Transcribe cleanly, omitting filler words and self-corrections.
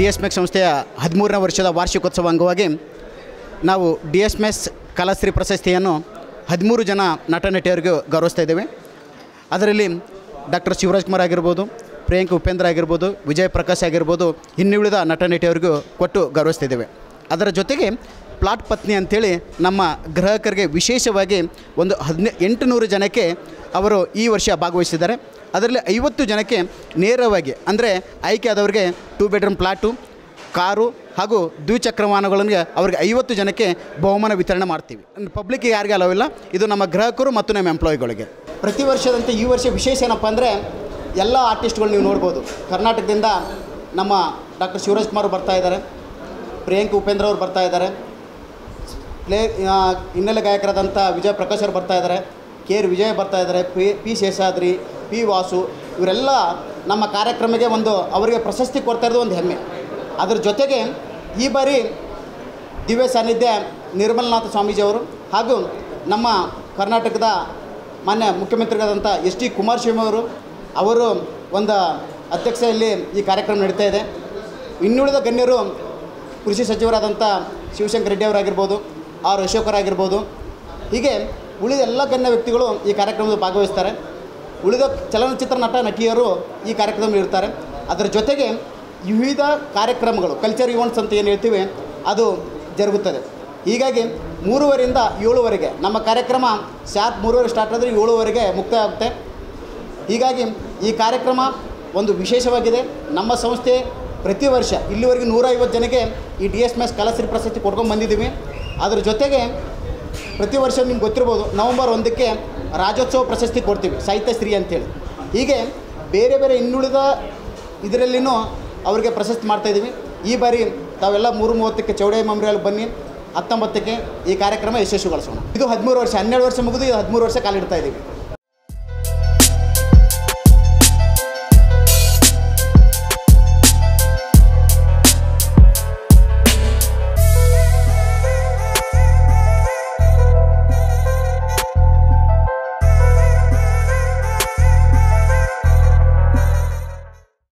DSMEC ಸಂಸ್ಥೆಯ 13ನೇ ವರ್ಷದ ವಾರ್ಷಿಕೋತ್ಸವ ಅಂಗವಾಗಿ ನಾವು DSMEC ಕಲಾಶ್ರೀ ಪ್ರಶಸ್ತಿಯನ್ನು 13 ಜನ ನಟನಟಿಯರಿಗೆ ಗೌರವಿಸ್ತಾ ಇದ್ದೇವೆ. ಅದರಲ್ಲಿ ಡಾಕ್ಟರ್ ಶಿವರಾಜ್ ಕುಮಾರ್ ಆಗಿರಬಹುದು, ಪ್ರಿಯಾಂಕ ಉಪೇಂದ್ರ ಆಗಿರಬಹುದು, ವಿಜಯ ಪ್ರಕಾಶ್ ಆಗಿರಬಹುದು, ಇನ್ನುಳಿದ ನಟನಟಿಯರಿಗೂ ಕೊಟ್ಟು ಗೌರವಿಸ್ತಾ ಇದ್ದೇವೆ. ಅದರ ಜೊತೆಗೆ ಪ್ಲಾಟ್ ಪತ್ನಿ ಅಂತೇಳಿ ನಮ್ಮ ಗ್ರಾಹಕರಿಗೆ ವಿಶೇಷವಾಗಿ ಒಂದು 800 ಜನಕ್ಕೆ ಅವರು ಈ ವರ್ಷ ಭಾಗವಹಿಸಿದ್ದಾರೆ. ಅದರಲ್ಲಿ 50 ಜನಕ್ಕೆ ನೇರವಾಗಿ ಅಂದರೆ ಆಯ್ಕೆಯಾದವರಿಗೆ 2 bedroom ಪ್ಲಾಟು, ಕಾರು ಹಾಗೂ ದ್ವಿಚಕ್ರ ವಾಹನಗಳನ್ನು ಅವರಿಗೆ 50 ಜನಕ್ಕೆ ಬಹುಮಾನ ವಿತರಣೆ ಮಾಡ್ತೀವಿ. ಪಬ್ಲಿಕ್ಕಿಗೆ ಯಾರಿಗೆ ಅಲವಿಲ್ಲ, ಇದು ನಮ್ಮ ಗ್ರಾಹಕರು ಮತ್ತು ನಮ್ಮ ಎಂಪ್ಲಾಯಿಗಳಿಗೆ. ಪ್ರತಿ ವರ್ಷದಂತೆ ಈ ವರ್ಷ ವಿಶೇಷ ಏನಪ್ಪ ಅಂದರೆ ಎಲ್ಲ ಆರ್ಟಿಸ್ಟ್ಗಳು ನೀವು ನೋಡ್ಬೋದು. ಕರ್ನಾಟಕದಿಂದ ನಮ್ಮ ಡಾಕ್ಟರ್ ಶಿವರಾಜ್ ಕುಮಾರ್ ಬರ್ತಾ ಇದ್ದಾರೆ, ಪ್ರಿಯಾಂಕ ಉಪೇಂದ್ರ ಅವರು ಬರ್ತಾ ಇದ್ದಾರೆ, ಹಿನ್ನೆಲೆ ಗಾಯಕರಾದಂಥ ವಿಜಯ ಪ್ರಕಾಶ್ ಅವರು ಬರ್ತಾ ಇದ್ದಾರೆ, KR ವಿಜಯ್ ಬರ್ತಾ ಇದ್ದಾರೆ, ಪಿ ಶೇಷಾದ್ರಿ, PI ವಾಸು ಇವರೆಲ್ಲ ನಮ್ಮ ಕಾರ್ಯಕ್ರಮಕ್ಕೆ ಒಂದು ಅವರಿಗೆ ಪ್ರಶಸ್ತಿ ಕೊಡ್ತಾ ಇರೋದು ಒಂದು ಹೆಮ್ಮೆ. ಅದರ ಜೊತೆಗೆ ಈ ಬಾರಿ ದಿವ್ಯ ಸಾನ್ನಿಧ್ಯ ನಿರ್ಮಲನಾಥ ಸ್ವಾಮೀಜಿಯವರು ಹಾಗೂ ನಮ್ಮ ಕರ್ನಾಟಕದ ಮಾನ್ಯ ಮುಖ್ಯಮಂತ್ರಿಗಳಾದಂಥ ST ಕುಮಾರಸ್ವಾಮಿ ಅವರು ಒಂದು ಅಧ್ಯಕ್ಷತೆಯಲ್ಲಿ ಈ ಕಾರ್ಯಕ್ರಮ ನಡೀತಾ ಇದೆ. ಇನ್ನುಳಿದ ಗಣ್ಯರು ಕೃಷಿ ಸಚಿವರಾದಂಥ ಶಿವಶಂಕರ್ ರೆಡ್ಡಿ ಅವರಾಗಿರ್ಬೋದು, R ಅಶೋಕರಾಗಿರ್ಬೋದು, ಹೀಗೆ ಉಳಿದ ಎಲ್ಲ ಗಣ್ಯ ವ್ಯಕ್ತಿಗಳು ಈ ಕಾರ್ಯಕ್ರಮದಲ್ಲಿ ಭಾಗವಹಿಸ್ತಾರೆ. ಉಳಿದ ಚಲನಚಿತ್ರ ನಟ ನಟಿಯರು ಈ ಕಾರ್ಯಕ್ರಮದಲ್ಲಿ ಇರ್ತಾರೆ. ಅದರ ಜೊತೆಗೆ ವಿವಿಧ ಕಾರ್ಯಕ್ರಮಗಳು, ಕಲ್ಚರ್ ಈವೆಂಟ್ಸ್ ಅಂತ ಏನು ಹೇಳ್ತೀವಿ, ಅದು ಜರುಗುತ್ತದೆ. ಹೀಗಾಗಿ 3:00 ಇಂದ 7:00ವರೆಗೆ ನಮ್ಮ ಕಾರ್ಯಕ್ರಮ ಶಾರ್ಪ್ 3:30 ಸ್ಟಾರ್ಟ್ ಆದರೆ 7:00ವರೆಗೆ ಮುಕ್ತಾಯ ಆಗುತ್ತೆ. ಹೀಗಾಗಿ ಈ ಕಾರ್ಯಕ್ರಮ ಒಂದು ವಿಶೇಷವಾಗಿದೆ. ನಮ್ಮ ಸಂಸ್ಥೆ ಪ್ರತಿ ವರ್ಷ ಇಲ್ಲಿವರೆಗೆ 150 ಜನಕ್ಕೆ ಈ DSMEC ಕಲಾಶ್ರೀ ಪ್ರಶಸ್ತಿ ಕೊಡ್ಕೊಂಡು ಬಂದಿದ್ದೀವಿ. ಅದರ ಜೊತೆಗೆ ಪ್ರತಿ ವರ್ಷ ನಿಮ್ಗೆ ಗೊತ್ತಿರ್ಬೋದು, ನವೆಂಬರ್ 1ಕ್ಕೆ ರಾಜ್ಯೋತ್ಸವ ಪ್ರಶಸ್ತಿ ಕೊಡ್ತೀವಿ, ಸಾಹಿತ್ಯಶ್ರೀ ಅಂತೇಳಿ. ಹೀಗೆ ಬೇರೆ ಬೇರೆ ಇನ್ನುಳಿದ ಇದರಲ್ಲಿನೂ ಅವರಿಗೆ ಪ್ರಶಸ್ತಿ ಮಾಡ್ತಾಯಿದ್ದೀವಿ. ಈ ಬಾರಿ ತಾವೆಲ್ಲ 3:30ಕ್ಕೆ ಚೌಡಯ್ಯ ಮೆಮೋರಿಯಲ್ ಬನ್ನಿ, 19ಕ್ಕೆ ಈ ಕಾರ್ಯಕ್ರಮ ಯಶಸ್ವಿಗೊಳಿಸೋಣ. ಇದು 13 ವರ್ಷ, 12 ವರ್ಷ ಮುಗಿದು 13 ವರ್ಷ ಕಾಲಿಡ್ತಾ ಇದ್ದೀವಿ.